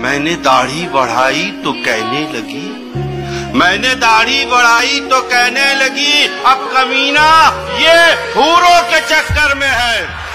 मैंने दाढ़ी बढ़ाई तो कहने लगी, मैंने दाढ़ी बढ़ाई तो कहने लगी अब कमीना ये हूरों के चक्कर में है।